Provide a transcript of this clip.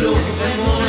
look them all.